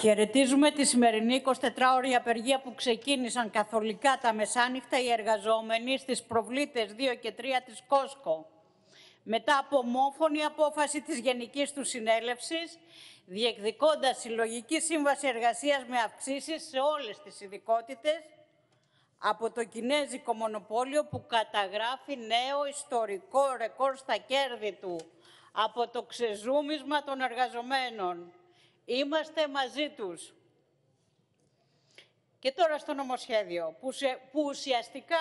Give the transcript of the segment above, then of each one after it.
Χαιρετίζουμε τη σημερινή 24ωρη απεργία που ξεκίνησαν καθολικά τα μεσάνυχτα οι εργαζόμενοι στις προβλήτες 2 και 3 της Κόσκο. Μετά από ομόφωνη απόφαση της Γενικής του Συνέλευσης, διεκδικώντας συλλογική σύμβαση εργασίας με αυξήσεις σε όλες τις ειδικότητες, από το κινέζικο μονοπόλιο που καταγράφει νέο ιστορικό ρεκόρ στα κέρδη του, από το ξεζούμισμα των εργαζομένων. Είμαστε μαζί τους. Και τώρα στο νομοσχέδιο, που ουσιαστικά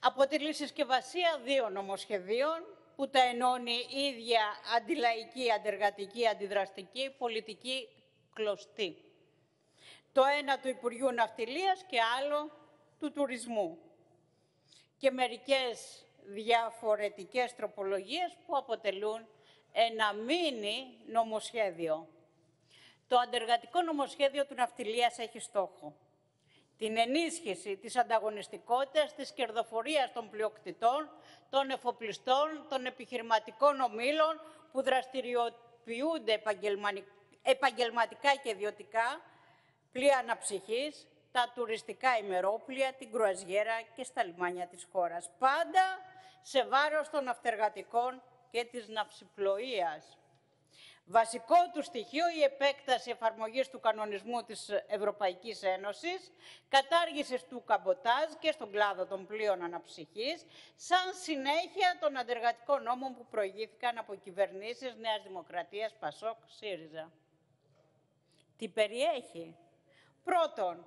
αποτελεί συσκευασία δύο νομοσχεδίων, που τα ενώνει η ίδια αντιλαϊκή, αντεργατική, αντιδραστική, πολιτική κλωστή. Το ένα του Υπουργείου Ναυτιλίας και άλλο του τουρισμού. Και μερικές διαφορετικές τροπολογίες που αποτελούν ένα μίνι νομοσχέδιο. Το αντεργατικό νομοσχέδιο του ναυτιλίας έχει στόχο την ενίσχυση της ανταγωνιστικότητας, της κερδοφορίας των πλειοκτητών, των εφοπλιστών, των επιχειρηματικών ομίλων που δραστηριοποιούνται επαγγελματικά και ιδιωτικά, πλοία αναψυχής, τα τουριστικά ημερόπλοια, την κρουαζιέρα και στα λιμάνια της χώρας. Πάντα σε βάρος των ναυτεργατικών και της ναυσιπλοείας. Βασικό του στοιχείο η επέκταση εφαρμογής του κανονισμού της Ευρωπαϊκής Ένωσης, κατάργησης του καμποτάζ και στον κλάδο των πλοίων αναψυχής, σαν συνέχεια των αντεργατικών νόμων που προηγήθηκαν από κυβερνήσεις Νέας Δημοκρατίας, ΠΑΣΟΚ, ΣΥΡΙΖΑ. Τι περιέχει? Πρώτον,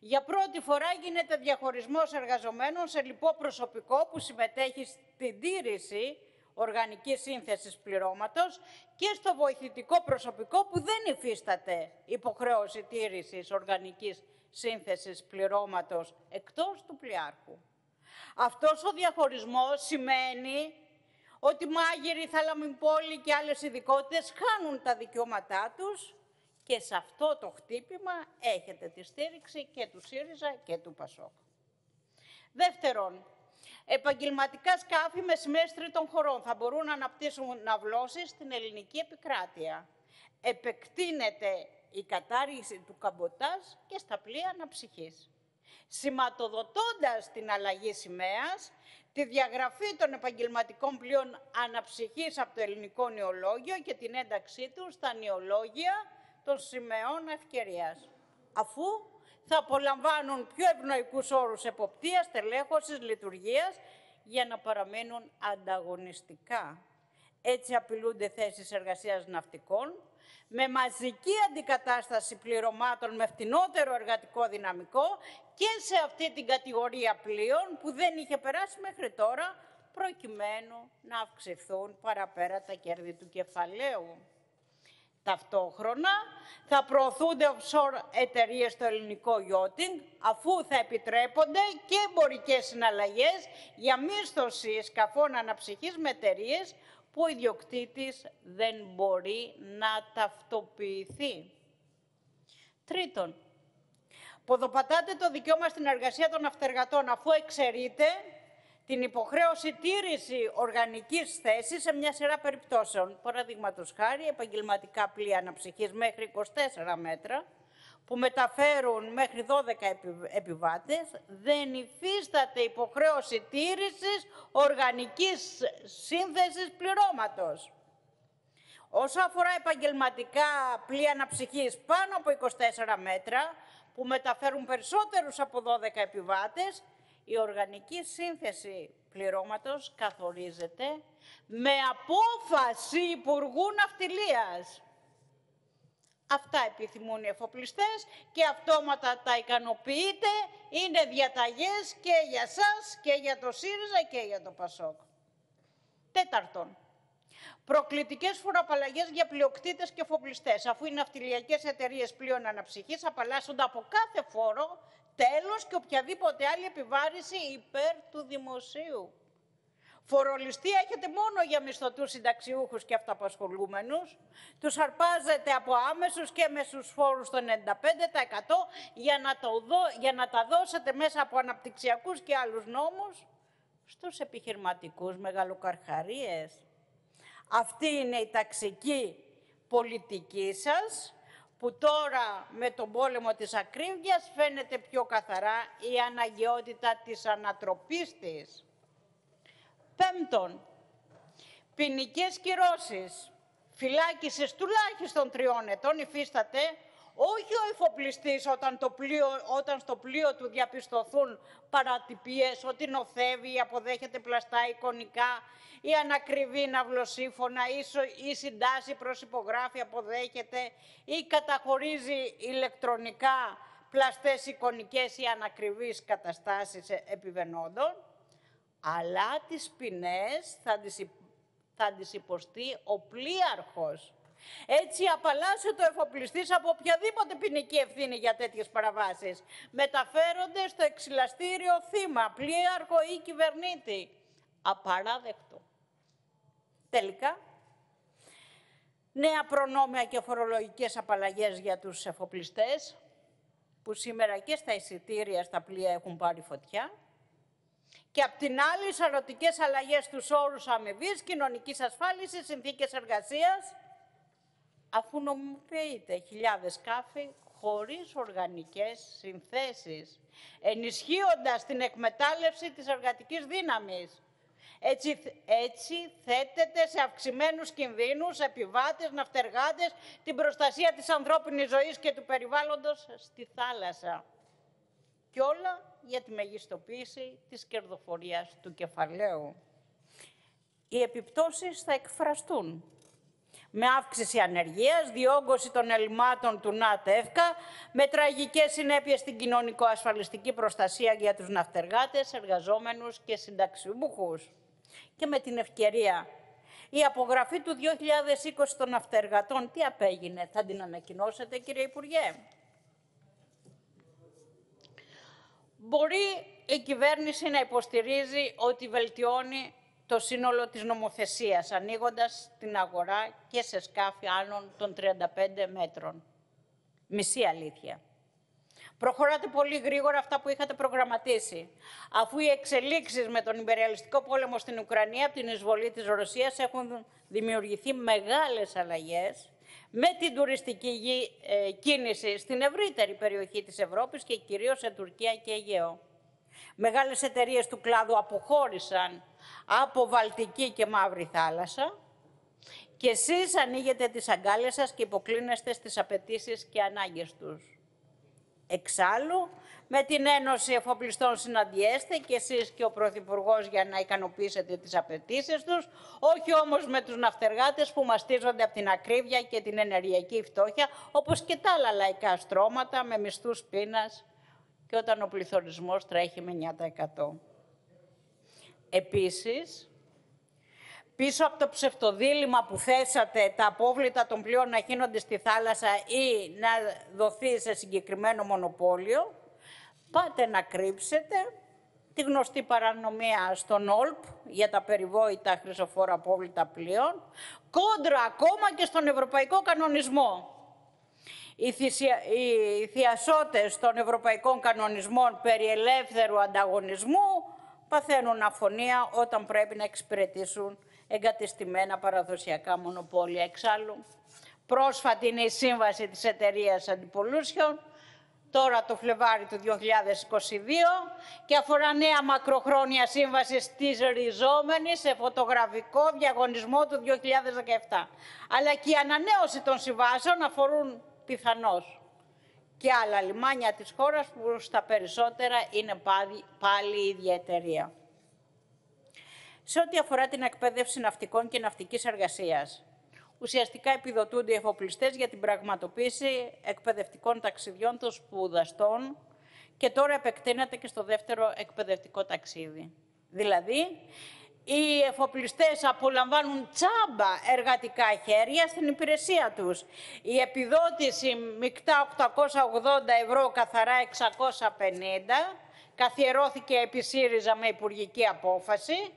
για πρώτη φορά γίνεται διαχωρισμός εργαζομένων σε λοιπό προσωπικό που συμμετέχει στην τήρηση οργανικής σύνθεσης πληρώματος και στο βοηθητικό προσωπικό που δεν υφίσταται υποχρέωση τήρησης οργανικής σύνθεσης πληρώματος εκτός του πλοιάρχου. Αυτός ο διαχωρισμός σημαίνει ότι μάγειροι, θαλαμιπόλοι και άλλες ειδικότητες χάνουν τα δικαιώματά τους και σε αυτό το χτύπημα έχετε τη στήριξη και του ΣΥΡΙΖΑ και του ΠΑΣΟΚ. Δεύτερον, επαγγελματικά σκάφη με σημαίες τρίτων χωρών θα μπορούν να αναπτύσσουν ναυλώσεις στην ελληνική επικράτεια. Επεκτείνεται η κατάργηση του καμποτάζ και στα πλοία αναψυχής. Σηματοδοτώντας την αλλαγή σημαίας, τη διαγραφή των επαγγελματικών πλοίων αναψυχής από το ελληνικό νεολόγιο και την ένταξή του στα νεολόγια των σημαίων ευκαιρίας, αφού θα απολαμβάνουν πιο ευνοϊκούς όρους εποπτείας, τελέχωσης, λειτουργίας, για να παραμείνουν ανταγωνιστικά. Έτσι απειλούνται θέσεις εργασίας ναυτικών, με μαζική αντικατάσταση πληρωμάτων με φτηνότερο εργατικό δυναμικό και σε αυτή την κατηγορία πλοίων που δεν είχε περάσει μέχρι τώρα, προκειμένου να αυξηθούν παραπέρα τα κέρδη του κεφαλαίου. Ταυτόχρονα θα προωθούνται offshore εταιρείες στο ελληνικό yachting, αφού θα επιτρέπονται και εμπορικές συναλλαγές για μίσθωση σκαφών αναψυχής με εταιρείες που ο ιδιοκτήτης δεν μπορεί να ταυτοποιηθεί. Τρίτον, ποδοπατάτε το δικαίωμα στην εργασία των ναυτεργατών, αφού εξαιρείται την υποχρέωση τήρηση οργανικής θέσης σε μια σειρά περιπτώσεων. Παραδείγματος χάρη, επαγγελματικά πλοία αναψυχής μέχρι 24 μέτρα, που μεταφέρουν μέχρι 12 επιβάτες, δεν υφίσταται υποχρέωση τήρησης οργανικής σύνθεσης πληρώματος. Όσο αφορά επαγγελματικά πλοία αναψυχής πάνω από 24 μέτρα, που μεταφέρουν περισσότερους από 12 επιβάτες, η οργανική σύνθεση πληρώματος καθορίζεται με απόφαση Υπουργού Ναυτιλίας. Αυτά επιθυμούν οι εφοπλιστές και αυτόματα τα ικανοποιείτε. Είναι διαταγές και για σας και για το ΣΥΡΙΖΑ και για το ΠΑΣΟΚ. Τέταρτον, προκλητικές φοροαπαλλαγές για πλειοκτήτες και εφοπλιστές, αφού οι ναυτιλιακές εταιρείες πλοίων αναψυχής απαλλάσσονται από κάθε φόρο, τέλος και οποιαδήποτε άλλη επιβάρηση υπέρ του δημοσίου. Φορολιστή έχετε μόνο για μισθωτούς, συνταξιούχους και αυταπασχολούμενους. Τους αρπάζετε από άμεσους και έμεσους φόρους το 95% για να τα δώσετε μέσα από αναπτυξιακούς και άλλους νόμους στους επιχειρηματικούς μεγαλοκαρχαρίες. Αυτή είναι η ταξική πολιτική σας, που τώρα με τον πόλεμο της ακρίβειας φαίνεται πιο καθαρά η αναγκαιότητα της ανατροπής της. Πέμπτον, ποινικές κυρώσεις φυλάκισης τουλάχιστον 3 ετών υφίσταται όχι ο εφοπλιστής όταν στο πλοίο του διαπιστωθούν παρατυπίες, ότι νοθεύει ή αποδέχεται πλαστά εικονικά ή ανακριβεί ναυλοσύμφωνα ή συντάσσει προς υπογράφη, αποδέχεται ή καταχωρίζει ηλεκτρονικά πλαστές εικονικές ή ανακριβείς καταστάσεις επιβενόντων, αλλά τις ποινές θα τις υποστεί ο πλοίαρχος. Έτσι απαλλάσσεται ο εφοπλιστής από οποιαδήποτε ποινική ευθύνη για τέτοιες παραβάσεις. Μεταφέρονται στο εξυλαστήριο θύμα, πλοίαρχο ή κυβερνήτη. Απαράδεκτο. Τελικά, νέα προνόμια και φορολογικές απαλλαγές για τους εφοπλιστές, που σήμερα και στα εισιτήρια στα πλοία έχουν πάρει φωτιά, και απ' την άλλη σαρωτικές αλλαγές στους όρους αμοιβής, κοινωνικής ασφάλισης, συνθήκες εργασίας, αφού νομιμοποιείται χιλιάδες σκάφη χωρίς οργανικές συνθέσεις, ενισχύοντας την εκμετάλλευση της εργατικής δύναμης. Έτσι θέτεται σε αυξημένους κινδύνους επιβάτες, ναυτεργάτες, την προστασία της ανθρώπινης ζωής και του περιβάλλοντος στη θάλασσα. Και όλα για τη μεγιστοποίηση της κερδοφορίας του κεφαλαίου. Οι επιπτώσεις θα εκφραστούν με αύξηση ανεργίας, διόγκωση των ελλημάτων του ΝΑΤΕΦΚΑ, με τραγικές συνέπειες στην κοινωνικο-ασφαλιστική προστασία για τους ναυτεργάτες, εργαζόμενους και συνταξιούχους. Και με την ευκαιρία, η απογραφή του 2020 των ναυτεργατών, τι απέγινε, θα την ανακοινώσετε, κύριε Υπουργέ? Μπορεί η κυβέρνηση να υποστηρίζει ότι βελτιώνει το σύνολο της νομοθεσίας, ανοίγοντας την αγορά και σε σκάφη άλλων των 35 μέτρων. Μισή αλήθεια. Προχωράτε πολύ γρήγορα αυτά που είχατε προγραμματίσει, αφού οι εξελίξεις με τον υπεριαλιστικό πόλεμο στην Ουκρανία από την εισβολή της Ρωσίας έχουν δημιουργηθεί μεγάλες αλλαγές με την τουριστική κίνηση στην ευρύτερη περιοχή της Ευρώπης και κυρίως σε Τουρκία και Αιγαίο. Μεγάλες εταιρείες του κλάδου αποχώρησαν από Βαλτική και Μαύρη Θάλασσα και εσείς ανοίγετε τις αγκάλες σας και υποκλίνεστε στις απαιτήσεις και ανάγκες τους. Εξάλλου, με την Ένωση Εφοπλιστών συναντιέστε και εσείς και ο Πρωθυπουργός για να ικανοποιήσετε τις απαιτήσεις τους, όχι όμως με τους ναυτεργάτες που μαστίζονται από την ακρίβεια και την ενεργειακή φτώχεια, όπως και τα άλλα λαϊκά στρώματα με μισθούς πείνας, και όταν ο πληθωρισμός τρέχει με 9%. Επίσης, πίσω από το ψευτοδίλημμα που θέσατε, τα απόβλητα των πλοίων να χύνονται στη θάλασσα ή να δοθεί σε συγκεκριμένο μονοπόλιο, πάτε να κρύψετε τη γνωστή παρανομία στον ΟΛΠ για τα περιβόητα χρυσοφόρα απόβλητα πλοίων, κόντρα ακόμα και στον ευρωπαϊκό κανονισμό. Οι θειασότες των ευρωπαϊκών κανονισμών περί ελεύθερου ανταγωνισμού παθαίνουν αφωνία όταν πρέπει να εξυπηρετήσουν εγκατεστημένα παραδοσιακά μονοπόλια. Εξάλλου, πρόσφατη είναι η σύμβαση της Εταιρείας Αντιπολούσιων, τώρα το Φλεβάρι του 2022, και αφορά νέα μακροχρόνια σύμβαση της ριζόμενης σε φωτογραφικό διαγωνισμό του 2017. Αλλά και η ανανέωση των συμβάσεων αφορούν πιθανώς και άλλα λιμάνια της χώρας, που στα περισσότερα είναι πάλι η ίδια εταιρεία. Σε ό,τι αφορά την εκπαίδευση ναυτικών και ναυτικής εργασίας, ουσιαστικά επιδοτούνται οι εφοπλιστές για την πραγματοποίηση εκπαιδευτικών ταξιδιών των σπουδαστών και τώρα επεκτείνεται και στο δεύτερο εκπαιδευτικό ταξίδι. Δηλαδή, οι εφοπλιστές απολαμβάνουν τσάμπα εργατικά χέρια στην υπηρεσία τους. Η επιδότηση μεικτά 880 ευρώ, καθαρά 650, καθιερώθηκε επί ΣΥΡΙΖΑ με υπουργική απόφαση,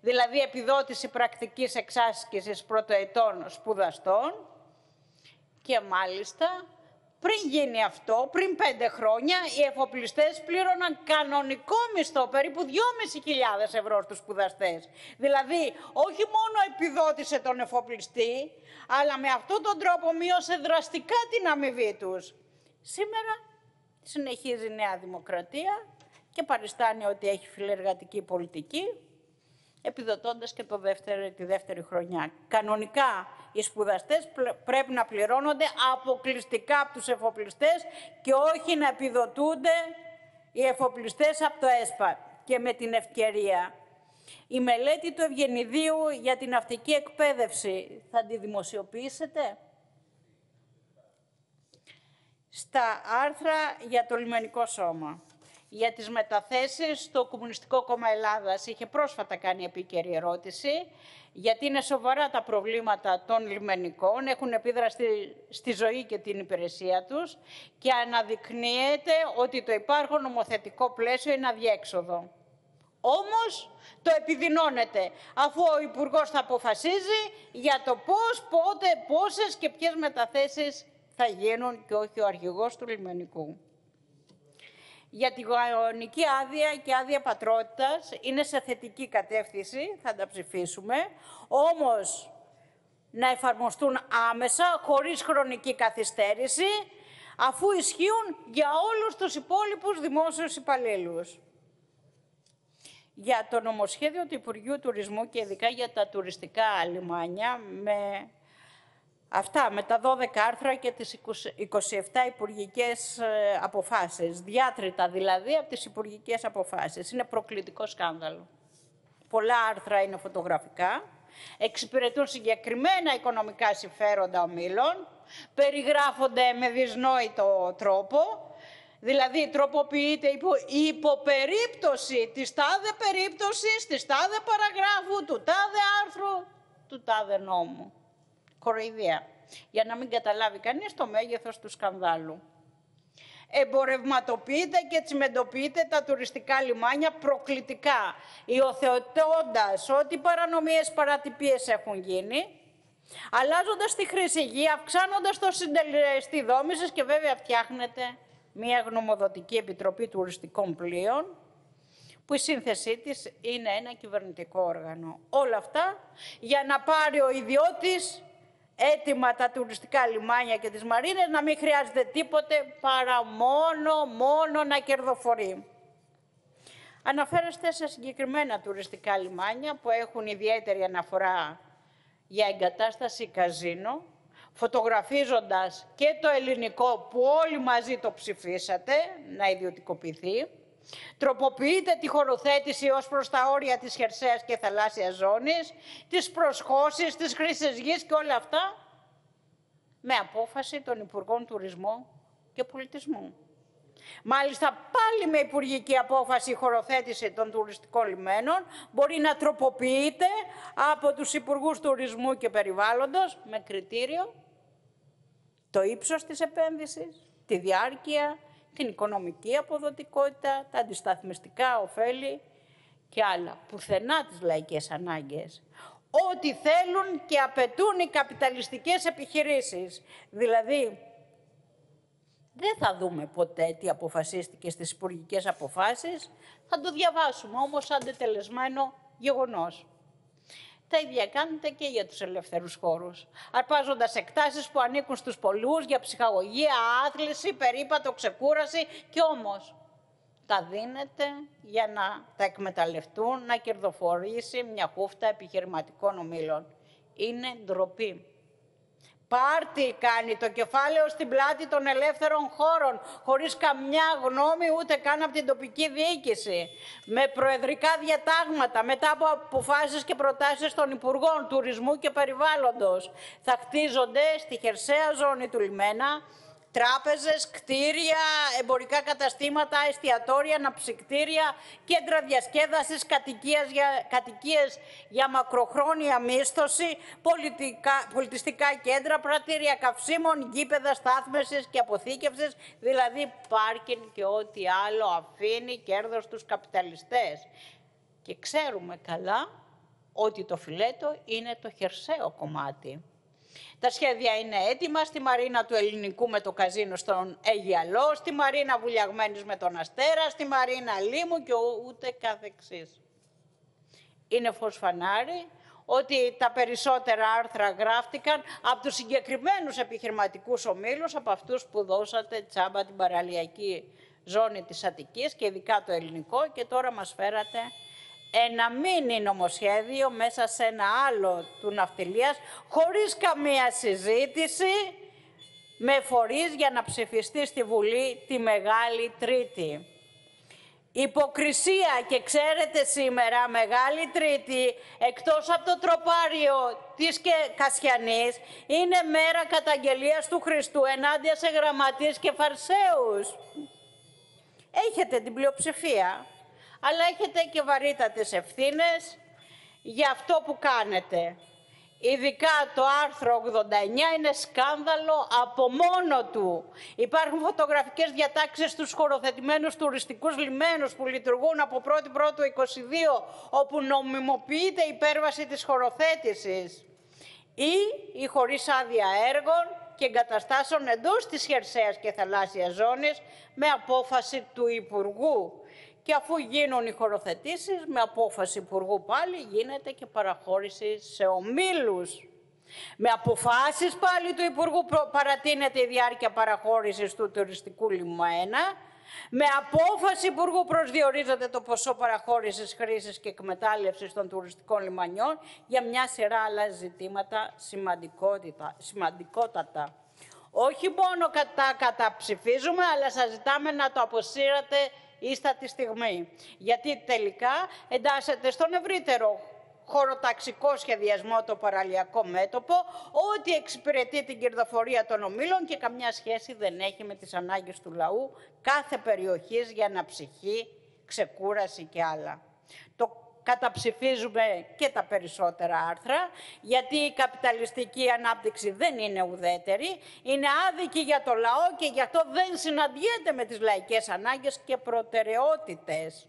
δηλαδή επιδότηση πρακτικής εξάσκησης πρωτοετών σπουδαστών, και μάλιστα πριν γίνει αυτό, πριν 5 χρόνια, οι εφοπλιστές πλήρωναν κανονικό μισθό, περίπου 2.500 ευρώ στους σπουδαστές. Δηλαδή, όχι μόνο επιδότησε τον εφοπλιστή, αλλά με αυτόν τον τρόπο μείωσε δραστικά την αμοιβή τους. Σήμερα συνεχίζει η Νέα Δημοκρατία και παριστάνει ότι έχει φιλεργατική πολιτική, επιδοτώντας και τη δεύτερη χρονιά. Κανονικά οι σπουδαστές πρέπει να πληρώνονται αποκλειστικά από τους εφοπλιστές και όχι να επιδοτούνται οι εφοπλιστές από το ΕΣΠΑ. Και με την ευκαιρία, η μελέτη του Ευγενιδίου για την ναυτική εκπαίδευση θα τη δημοσιοποιήσετε? Στα άρθρα για το λιμενικό σώμα, για τις μεταθέσεις στο Κομμουνιστικό Κόμμα Ελλάδας, είχε πρόσφατα κάνει επίκαιρη ερώτηση, γιατί είναι σοβαρά τα προβλήματα των λιμενικών, έχουν επίδραση στη ζωή και την υπηρεσία τους και αναδεικνύεται ότι το υπάρχον νομοθετικό πλαίσιο είναι αδιέξοδο. Όμως το επιδεινώνεται, αφού ο Υπουργός θα αποφασίζει για το πώς, πότε, πόσες και ποιες μεταθέσεις θα γίνουν και όχι ο αρχηγός του λιμενικού. Για τη γονική άδεια και άδεια πατρότητας είναι σε θετική κατεύθυνση, θα τα ψηφίσουμε, όμως να εφαρμοστούν άμεσα, χωρίς χρονική καθυστέρηση, αφού ισχύουν για όλους τους υπόλοιπους δημόσιους υπαλλήλους. Για το νομοσχέδιο του Υπουργείου Τουρισμού και ειδικά για τα τουριστικά λιμάνια, με αυτά, με τα 12 άρθρα και τις 27 υπουργικές αποφάσεις, διάτρητα δηλαδή από τις υπουργικές αποφάσεις. Είναι προκλητικό σκάνδαλο. Πολλά άρθρα είναι φωτογραφικά, εξυπηρετούν συγκεκριμένα οικονομικά συμφέροντα ομίλων, περιγράφονται με δυσνόητο τρόπο, δηλαδή τροποποιείται η υποπερίπτωση της τάδε περίπτωσης, της τάδε παραγράφου, του τάδε άρθρου, του τάδε νόμου. Κοροϊδία, για να μην καταλάβει κανείς το μέγεθος του σκανδάλου. Εμπορευματοποιείται και τσιμεντοποιείται τα τουριστικά λιμάνια προκλητικά, υιοθετώντας ό,τι παρανομίες, παρατυπίες έχουν γίνει, αλλάζοντας τη χρήση γη, αυξάνοντας το συντελεστή δόμησης και βέβαια φτιάχνεται μια γνωμοδοτική επιτροπή τουριστικών πλοίων, που η σύνθεσή της είναι ένα κυβερνητικό όργανο. Όλα αυτά για να πάρει ο ιδιώτης έτοιμα τα τουριστικά λιμάνια και τις μαρίνες, να μην χρειάζεται τίποτε παρά μόνο να κερδοφορεί. Αναφέρεστε σε συγκεκριμένα τουριστικά λιμάνια που έχουν ιδιαίτερη αναφορά για εγκατάσταση καζίνο, φωτογραφίζοντας και το ελληνικό που όλοι μαζί το ψηφίσατε να ιδιωτικοποιηθεί. Τροποποιείται τη χωροθέτηση ως προς τα όρια της χερσαίας και θαλάσσιας ζώνης, τις προσχώσεις, τις χρήσης γης και όλα αυτά με απόφαση των Υπουργών Τουρισμού και Πολιτισμού. Μάλιστα πάλι με υπουργική απόφαση η χωροθέτηση των τουριστικών λιμένων μπορεί να τροποποιείται από τους Υπουργούς Τουρισμού και Περιβάλλοντος με κριτήριο το ύψος της επένδυσης, τη διάρκεια, την οικονομική αποδοτικότητα, τα αντισταθμιστικά ωφέλη και άλλα. Πουθενά τις λαϊκές ανάγκες. Ό,τι θέλουν και απαιτούν οι καπιταλιστικές επιχειρήσεις. Δηλαδή, δεν θα δούμε ποτέ τι αποφασίστηκε στις υπουργικές αποφάσεις, θα το διαβάσουμε όμως σαν τετελεσμένο γεγονός. Τα ίδια κάνετε και για τους ελεύθερους χώρους, αρπάζοντας εκτάσεις που ανήκουν στους πολλούς για ψυχαγωγία, άθληση, περίπατο, ξεκούραση και όμως τα δίνετε για να τα εκμεταλλευτούν, να κερδοφορήσει μια χούφτα επιχειρηματικών ομίλων. Είναι ντροπή. Πάρτι κάνει το κεφάλαιο στην πλάτη των ελεύθερων χώρων, χωρίς καμιά γνώμη ούτε καν από την τοπική διοίκηση. Με προεδρικά διατάγματα, μετά από αποφάσεις και προτάσεις των Υπουργών Τουρισμού και Περιβάλλοντος, θα χτίζονται στη χερσαία ζώνη του λιμένα τράπεζες, κτίρια, εμπορικά καταστήματα, εστιατόρια, αναψυκτήρια, κέντρα διασκέδασης, κατοικίες για μακροχρόνια μίσθωση, πολιτιστικά κέντρα, πρατήρια καυσίμων, γήπεδα στάθμευσης και αποθήκευσης, δηλαδή πάρκινγκ και ό,τι άλλο αφήνει κέρδος στους καπιταλιστές. Και ξέρουμε καλά ότι το φιλέτο είναι το χερσαίο κομμάτι. Τα σχέδια είναι έτοιμα στη Μαρίνα του Ελληνικού με το καζίνο στον Αιγιαλό, στη Μαρίνα Βουλιαγμένης με τον Αστέρα, στη Μαρίνα Λίμου και ούτε καθεξής. Είναι φωσφανάρι ότι τα περισσότερα άρθρα γράφτηκαν από τους συγκεκριμένους επιχειρηματικούς ομίλους, από αυτούς που δώσατε τσάμπα την παραλιακή ζώνη της Αττικής και ειδικά το ελληνικό, και τώρα μας φέρατε ένα μίνι νομοσχέδιο μέσα σε ένα άλλο του ναυτιλίας, χωρίς καμία συζήτηση, με φορείς για να ψηφιστεί στη Βουλή τη Μεγάλη Τρίτη. Υποκρισία, και ξέρετε σήμερα Μεγάλη Τρίτη, εκτός από το τροπάριο της Κασιανής, είναι μέρα καταγγελίας του Χριστού ενάντια σε γραμματείς και φαρσαίους. Έχετε την πλειοψηφία, αλλά έχετε και βαρύτατες ευθύνες για αυτό που κάνετε. Ειδικά το άρθρο 89 είναι σκάνδαλο από μόνο του. Υπάρχουν φωτογραφικές διατάξεις στους χωροθετημένους τουριστικούς λιμένους που λειτουργούν από 1/1/22, όπου νομιμοποιείται η υπέρβαση της χωροθέτησης ή χωρίς άδεια έργων και εγκαταστάσεων εντός της χερσαίας και θαλάσσιας ζώνης με απόφαση του Υπουργού. Και αφού γίνουν οι χωροθετήσεις, με απόφαση Υπουργού πάλι γίνεται και παραχώρηση σε ομίλους. Με αποφάσεις πάλι του Υπουργού παρατείνεται η διάρκεια παραχώρησης του τουριστικού λιμένα. Με απόφαση Υπουργού προσδιορίζεται το ποσό παραχώρησης, χρήσης και εκμετάλλευσης των τουριστικών λιμανιών για μια σειρά άλλα ζητήματα σημαντικότατα. Όχι μόνο καταψηφίζουμε, αλλά σας ζητάμε να το αποσύρατε ίστα τη στιγμή, γιατί τελικά εντάσσεται στον ευρύτερο χωροταξικό σχεδιασμό το παραλιακό μέτωπο, ό,τι εξυπηρετεί την κερδοφορία των ομίλων και καμιά σχέση δεν έχει με τις ανάγκες του λαού κάθε περιοχής για αναψυχή, ξεκούραση και άλλα. Το καταψηφίζουμε και τα περισσότερα άρθρα, γιατί η καπιταλιστική ανάπτυξη δεν είναι ουδέτερη, είναι άδικη για το λαό και γι' αυτό δεν συναντιέται με τις λαϊκές ανάγκες και προτεραιότητες.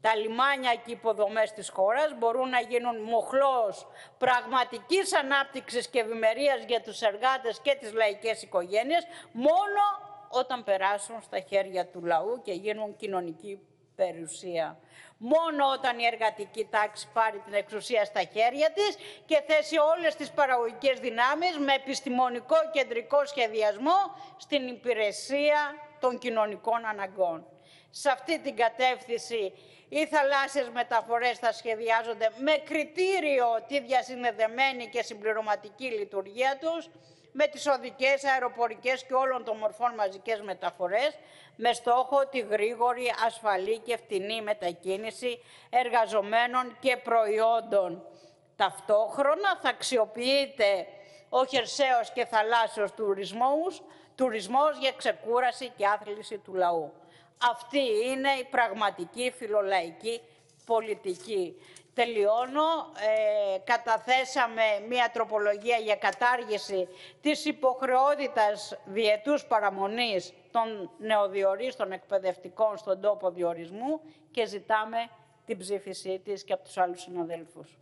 Τα λιμάνια και οι υποδομές της χώρας μπορούν να γίνουν μοχλός πραγματικής ανάπτυξης και ευημερίας για τους εργάτες και τις λαϊκές οικογένειες, μόνο όταν περάσουν στα χέρια του λαού και γίνουν κοινωνική περιουσία. Μόνο όταν η εργατική τάξη πάρει την εξουσία στα χέρια της και θέσει όλες τις παραγωγικές δυνάμεις με επιστημονικό κεντρικό σχεδιασμό στην υπηρεσία των κοινωνικών αναγκών. Σε αυτή την κατεύθυνση οι θαλάσσιες μεταφορές θα σχεδιάζονται με κριτήριο τη διασυνδεδεμένη και συμπληρωματική λειτουργία τους με τις οδικές, αεροπορικές και όλων των μορφών μαζικές μεταφορές, με στόχο τη γρήγορη, ασφαλή και φτηνή μετακίνηση εργαζομένων και προϊόντων. Ταυτόχρονα θα αξιοποιείται ο χερσαίος και θαλάσσιος τουρισμός για ξεκούραση και άθληση του λαού. Αυτή είναι η πραγματική φιλολαϊκή πολιτική. Τελειώνω. Καταθέσαμε μία τροπολογία για κατάργηση της υποχρεότητας διετούς παραμονής των νεοδιορίστων εκπαιδευτικών στον τόπο διορισμού και ζητάμε την ψήφισή της και από τους άλλους συναδέλφους.